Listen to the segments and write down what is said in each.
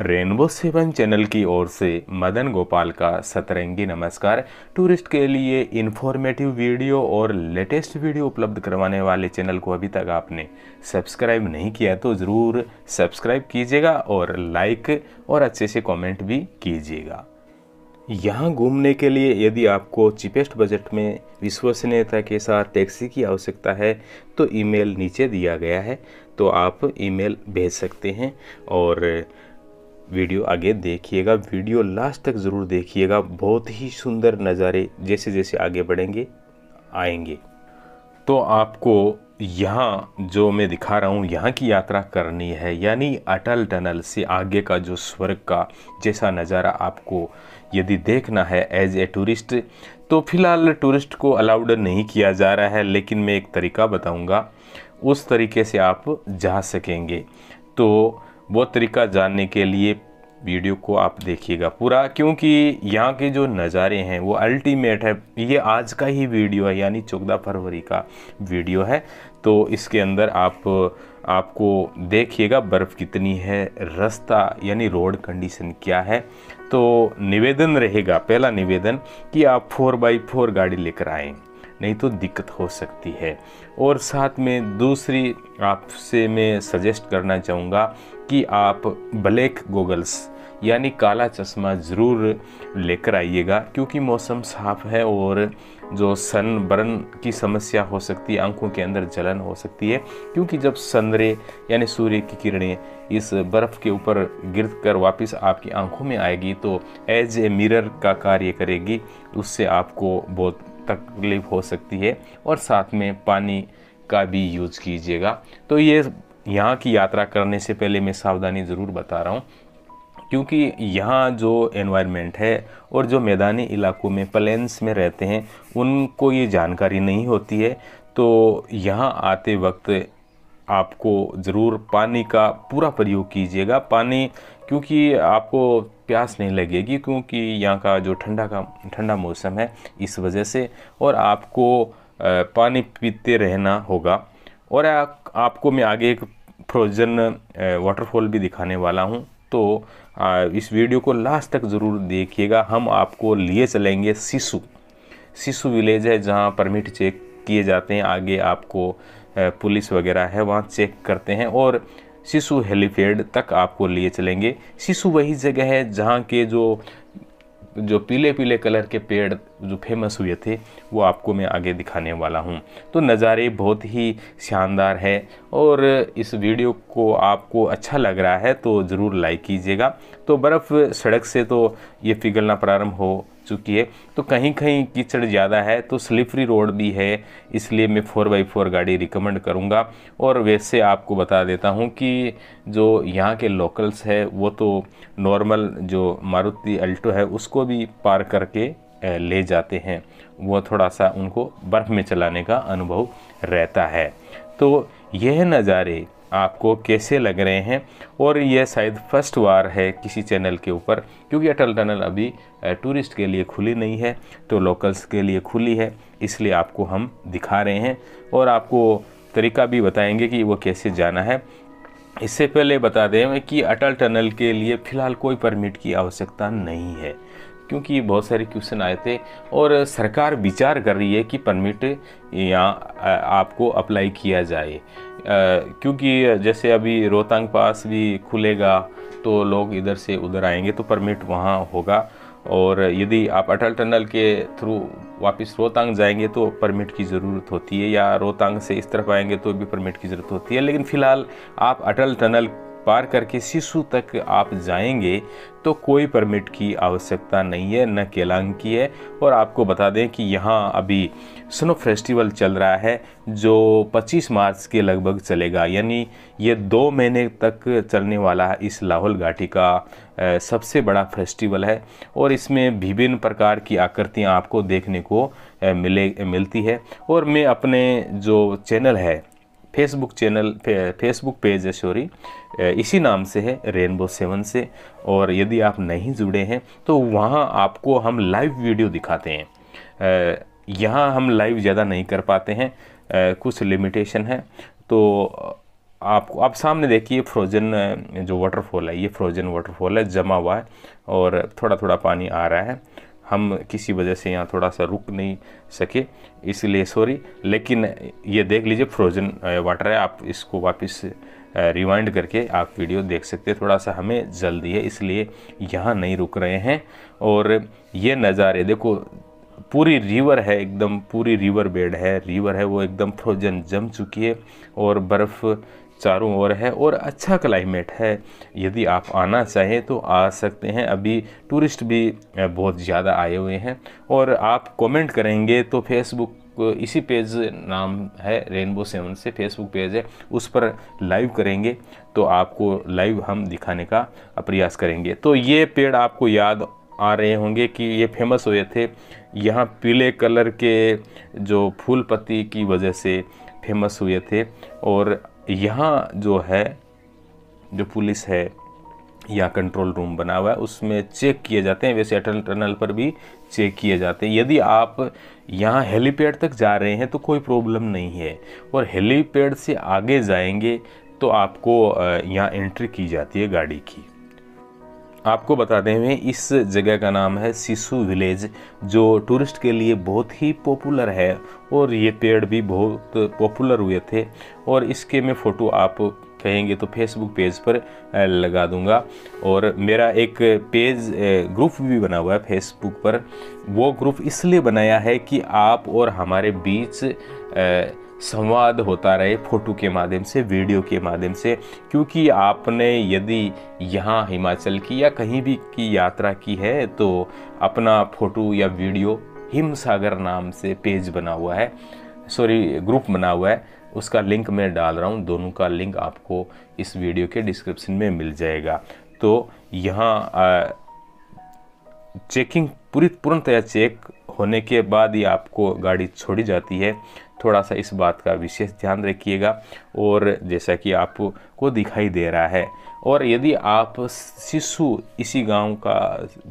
Rainbow seven channel की ओर से मदन गोपाल का सतरंगी नमस्कार। टूरिस्ट के लिए इन्फॉर्मेटिव वीडियो और लेटेस्ट वीडियो उपलब्ध करवाने वाले चैनल को अभी तक आपने सब्सक्राइब नहीं किया तो ज़रूर सब्सक्राइब कीजिएगा और लाइक और अच्छे से कमेंट भी कीजिएगा। यहाँ घूमने के लिए यदि आपको चीपेस्ट बजट में विश्वसनीयता के साथ टैक्सी की आवश्यकता है तो ईमेल नीचे दिया गया है, तो आप ईमेल भेज सकते हैं। और वीडियो आगे देखिएगा, वीडियो लास्ट तक ज़रूर देखिएगा। बहुत ही सुंदर नज़ारे जैसे जैसे आगे बढ़ेंगे आएंगे। तो आपको यहाँ जो मैं दिखा रहा हूँ यहाँ की यात्रा करनी है, यानी अटल टनल से आगे का जो स्वर्ग का जैसा नज़ारा आपको यदि देखना है एज ए टूरिस्ट, तो फ़िलहाल टूरिस्ट को अलाउड नहीं किया जा रहा है, लेकिन मैं एक तरीका बताऊँगा उस तरीके से आप जा सकेंगे। तो वो तरीका जानने के लिए वीडियो को आप देखिएगा पूरा, क्योंकि यहाँ के जो नज़ारे हैं वो अल्टीमेट है। ये आज का ही वीडियो है, यानी 14 फरवरी का वीडियो है। तो इसके अंदर आपको देखिएगा बर्फ़ कितनी है, रास्ता यानी रोड कंडीशन क्या है। तो निवेदन रहेगा, पहला निवेदन कि आप 4x4 गाड़ी लेकर आएँ, नहीं तो दिक्कत हो सकती है। और साथ में दूसरी आपसे मैं सजेस्ट करना चाहूँगा कि आप ब्लैक गॉगल्स यानी काला चश्मा ज़रूर लेकर आइएगा, क्योंकि मौसम साफ़ है और जो सन बर्न की समस्या हो सकती है, आंखों के अंदर जलन हो सकती है, क्योंकि जब सनरे यानी सूर्य की किरणें इस बर्फ़ के ऊपर गिर कर वापस आपकी आंखों में आएगी तो एज ए मिरर का कार्य करेगी, उससे आपको बहुत तकलीफ़ हो सकती है। और साथ में पानी का भी यूज़ कीजिएगा। तो ये यहाँ की यात्रा करने से पहले मैं सावधानी ज़रूर बता रहा हूँ, क्योंकि यहाँ जो एनवायरनमेंट है और जो मैदानी इलाकों में प्लेन्स में रहते हैं उनको ये जानकारी नहीं होती है। तो यहाँ आते वक्त आपको ज़रूर पानी का पूरा प्रयोग कीजिएगा। पानी, क्योंकि आपको प्यास नहीं लगेगी, क्योंकि यहाँ का जो ठंडा मौसम है इस वजह से, और आपको पानी पीते रहना होगा। और आपको मैं आगे एक फ्रोजन वाटरफॉल भी दिखाने वाला हूँ, तो इस वीडियो को लास्ट तक ज़रूर देखिएगा। हम आपको लिए चलेंगे सिसु विलेज है, जहाँ परमिट चेक किए जाते हैं। आगे आपको पुलिस वगैरह है, वहाँ चेक करते हैं। और सिसु हेलीपैड तक आपको लिए चलेंगे। सिसु वही जगह है जहाँ के जो पीले पीले कलर के पेड़ जो फेमस हुए थे वो आपको मैं आगे दिखाने वाला हूँ। तो नज़ारे बहुत ही शानदार है। और इस वीडियो को आपको अच्छा लग रहा है तो ज़रूर लाइक कीजिएगा। तो बर्फ़ सड़क से तो ये पिघलना प्रारंभ हो चुकी है, तो कहीं कहीं कीचड़ ज़्यादा है, तो स्लिपरी रोड भी है, इसलिए मैं 4x4 गाड़ी रिकमेंड करूँगा। और वैसे आपको बता देता हूँ कि जो यहाँ के लोकल्स है वो तो नॉर्मल जो मारुति अल्टो है उसको भी पार करके ले जाते हैं, वो थोड़ा सा उनको बर्फ़ में चलाने का अनुभव रहता है। तो यह नज़ारे आपको कैसे लग रहे हैं, और यह शायद फर्स्ट बार है किसी चैनल के ऊपर, क्योंकि अटल टनल अभी टूरिस्ट के लिए खुली नहीं है, तो लोकल्स के लिए खुली है, इसलिए आपको हम दिखा रहे हैं। और आपको तरीका भी बताएंगे कि वो कैसे जाना है। इससे पहले बता दें कि अटल टनल के लिए फ़िलहाल कोई परमिट की आवश्यकता नहीं है, क्योंकि बहुत सारे क्वेश्चन आए थे। और सरकार विचार कर रही है कि परमिट यहाँ आपको अप्लाई किया जाए, क्योंकि जैसे अभी रोहतांग पास भी खुलेगा तो लोग इधर से उधर आएंगे, तो परमिट वहाँ होगा। और यदि आप अटल टनल के थ्रू वापस रोहतांग जाएंगे तो परमिट की ज़रूरत होती है, या रोहतांग से इस तरफ आएंगे तो भी परमिट की ज़रूरत होती है। लेकिन फ़िलहाल आप अटल टनल पार करके सिसु तक आप जाएंगे तो कोई परमिट की आवश्यकता नहीं है, न केलांग की है। और आपको बता दें कि यहाँ अभी स्नो फेस्टिवल चल रहा है जो 25 मार्च के लगभग चलेगा, यानी ये 2 महीने तक चलने वाला है। इस लाहौल घाटी का सबसे बड़ा फेस्टिवल है, और इसमें विभिन्न प्रकार की आकृतियाँ आपको देखने को मिलती है। और मैं अपने जो चैनल है, फेसबुक पेज है, सॉरी, इसी नाम से है, रेनबो सेवन से, और यदि आप नहीं जुड़े हैं तो वहाँ आपको हम लाइव वीडियो दिखाते हैं। यहाँ हम लाइव ज़्यादा नहीं कर पाते हैं, कुछ लिमिटेशन है, तो आपको आप सामने देखिए फ्रोज़न जो वाटरफॉल है, ये फ्रोज़न वाटरफॉल है, जमा हुआ है और थोड़ा थोड़ा पानी आ रहा है। हम किसी वजह से यहाँ थोड़ा सा रुक नहीं सके, इसलिए सॉरी, लेकिन ये देख लीजिए फ्रोज़न वाटर है। आप इसको वापस रिवाइंड करके आप वीडियो देख सकते हैं। थोड़ा सा हमें जल्दी है इसलिए यहाँ नहीं रुक रहे हैं। और ये नज़ारे देखो, पूरी रिवर है, एकदम पूरी रिवर बेड है, रिवर है वो एकदम फ्रोजन जम चुकी है और बर्फ़ चारों ओर है और अच्छा क्लाइमेट है। यदि आप आना चाहें तो आ सकते हैं। अभी टूरिस्ट भी बहुत ज़्यादा आए हुए हैं। और आप कमेंट करेंगे तो फेसबुक, इसी पेज नाम है रेनबो सेवन से फेसबुक पेज है, उस पर लाइव करेंगे तो आपको लाइव हम दिखाने का प्रयास करेंगे। तो ये पेड़ आपको याद आ रहे होंगे कि ये फेमस हुए थे, यहाँ पीले कलर के जो फूल पत्ती की वजह से फेमस हुए थे। और यहाँ जो है, जो पुलिस है, यहाँ कंट्रोल रूम बना हुआ है, उसमें चेक किए जाते हैं। वैसे अटल टनल पर भी चेक किए जाते हैं। यदि आप यहाँ हेलीपैड तक जा रहे हैं तो कोई प्रॉब्लम नहीं है, और हेलीपैड से आगे जाएंगे तो आपको यहाँ एंट्री की जाती है गाड़ी की। आपको बताते हुए, इस जगह का नाम है सिसु विलेज, जो टूरिस्ट के लिए बहुत ही पॉपुलर है और ये पेड़ भी बहुत पॉपुलर हुए थे। और इसके मैं फ़ोटो आप कहेंगे तो फेसबुक पेज पर लगा दूंगा। और मेरा एक पेज ग्रुप भी बना हुआ है फेसबुक पर। वो ग्रुप इसलिए बनाया है कि आप और हमारे बीच संवाद होता रहे, फ़ोटो के माध्यम से, वीडियो के माध्यम से। क्योंकि आपने यदि यहाँ हिमाचल की या कहीं भी की यात्रा की है तो अपना फ़ोटो या वीडियो हिमसागर नाम से पेज बना हुआ है, सॉरी ग्रुप बना हुआ है, उसका लिंक मैं डाल रहा हूँ। दोनों का लिंक आपको इस वीडियो के डिस्क्रिप्शन में मिल जाएगा। तो यहाँ चेकिंग पूरी पूर्णतया चेक होने के बाद ही आपको गाड़ी छोड़ी जाती है। थोड़ा सा इस बात का विशेष ध्यान रखिएगा, और जैसा कि आपको दिखाई दे रहा है। और यदि आप सिसु, इसी गांव का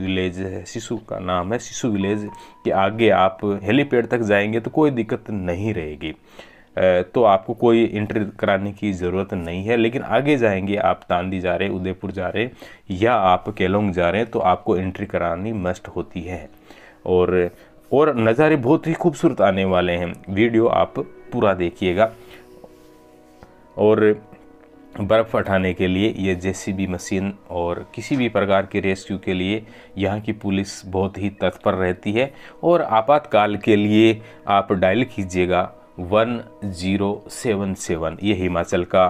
विलेज है, सिसु का नाम है, सिसु विलेज के आगे आप हेलीपैड तक जाएंगे तो कोई दिक्कत नहीं रहेगी, तो आपको कोई एंट्री कराने की ज़रूरत नहीं है। लेकिन आगे जाएंगे आप तांदी जा रहे, उदयपुर जा रहे या आप केलांग जा रहे हैं तो आपको एंट्री करानी मस्ट होती है। और नज़ारे बहुत ही खूबसूरत आने वाले हैं, वीडियो आप पूरा देखिएगा। और बर्फ़ हटाने के लिए ये जेसीबी मशीन और किसी भी प्रकार के रेस्क्यू के लिए यहाँ की पुलिस बहुत ही तत्पर रहती है। और आपातकाल के लिए आप डायल कीजिएगा 1077, ये हिमाचल का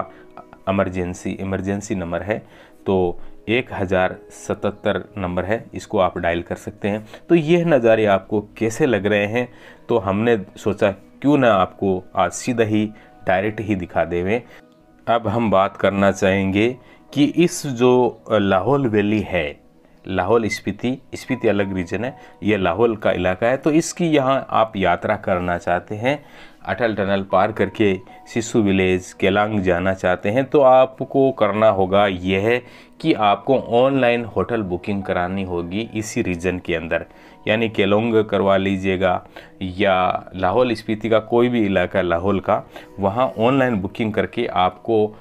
इमरजेंसी नंबर है, तो 1077 नंबर है, इसको आप डायल कर सकते हैं। तो यह नज़ारे आपको कैसे लग रहे हैं, तो हमने सोचा क्यों ना आपको आज सीधा ही डायरेक्ट ही दिखा देवें। अब हम बात करना चाहेंगे कि इस जो लाहौल वैली है, लाहौल स्पीति अलग रीजन है, यह लाहौल का इलाका है। तो इसकी यहाँ आप यात्रा करना चाहते हैं, अटल टनल पार करके सिसु विलेज केलांग जाना चाहते हैं, तो आपको करना होगा यह है कि आपको ऑनलाइन होटल बुकिंग करानी होगी इसी रीजन के अंदर, यानी केलांग करवा लीजिएगा या लाहौल स्पीति का कोई भी इलाका लाहौल का, वहाँ ऑनलाइन बुकिंग करके आपको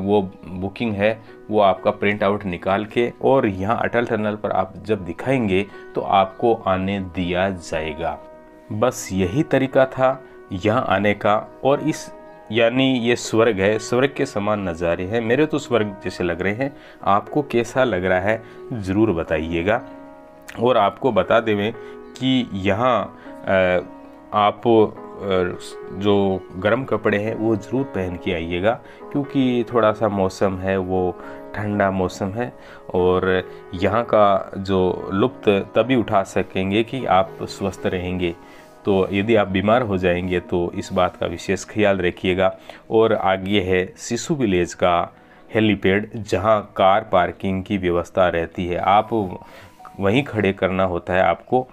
वो बुकिंग है वो आपका प्रिंट आउट निकाल के और यहाँ अटल टनल पर आप जब दिखाएंगे तो आपको आने दिया जाएगा। बस यही तरीका था यहाँ आने का। और इस यानी ये स्वर्ग है, स्वर्ग के समान नज़ारे हैं, मेरे तो स्वर्ग जैसे लग रहे हैं। आपको कैसा लग रहा है ज़रूर बताइएगा। और आपको बता दें कि यहाँ आप जो गर्म कपड़े हैं वो ज़रूर पहन के आइएगा, क्योंकि थोड़ा सा मौसम है वो ठंडा मौसम है। और यहाँ का जो लुत्फ़ तभी उठा सकेंगे कि आप स्वस्थ रहेंगे, तो यदि आप बीमार हो जाएंगे तो इस बात का विशेष ख्याल रखिएगा। और आगे है सिसु विलेज का हेलीपैड, जहाँ कार पार्किंग की व्यवस्था रहती है, आप वहीं खड़े करना होता है आपको।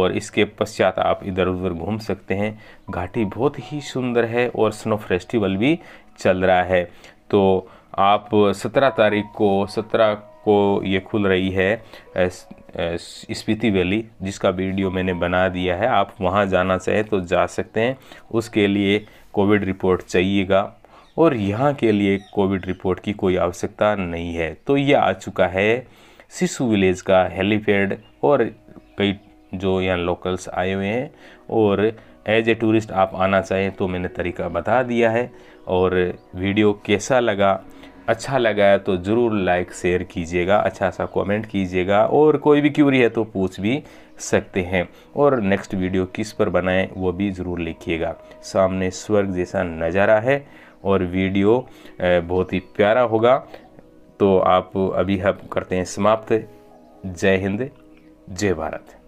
और इसके पश्चात आप इधर उधर घूम सकते हैं। घाटी बहुत ही सुंदर है और स्नो फेस्टिवल भी चल रहा है। तो आप 17 को ये खुल रही है स्पीति वैली, जिसका वीडियो मैंने बना दिया है, आप वहाँ जाना चाहें तो जा सकते हैं। उसके लिए कोविड रिपोर्ट चाहिएगा और यहाँ के लिए कोविड रिपोर्ट की कोई आवश्यकता नहीं है। तो ये आ चुका है सिसु विलेज का हेलीपैड, और कई जो यहाँ लोकल्स आए हुए हैं, और एज ए टूरिस्ट आप आना चाहें तो मैंने तरीका बता दिया है। और वीडियो कैसा लगा, अच्छा लगा है तो ज़रूर लाइक शेयर कीजिएगा, अच्छा सा कमेंट कीजिएगा, और कोई भी क्यूरी है तो पूछ भी सकते हैं। और नेक्स्ट वीडियो किस पर बनाएं वो भी ज़रूर लिखिएगा। सामने स्वर्ग जैसा नज़ारा है और वीडियो बहुत ही प्यारा होगा। तो आप अभी हम करते हैं समाप्त। जय हिंद, जय भारत।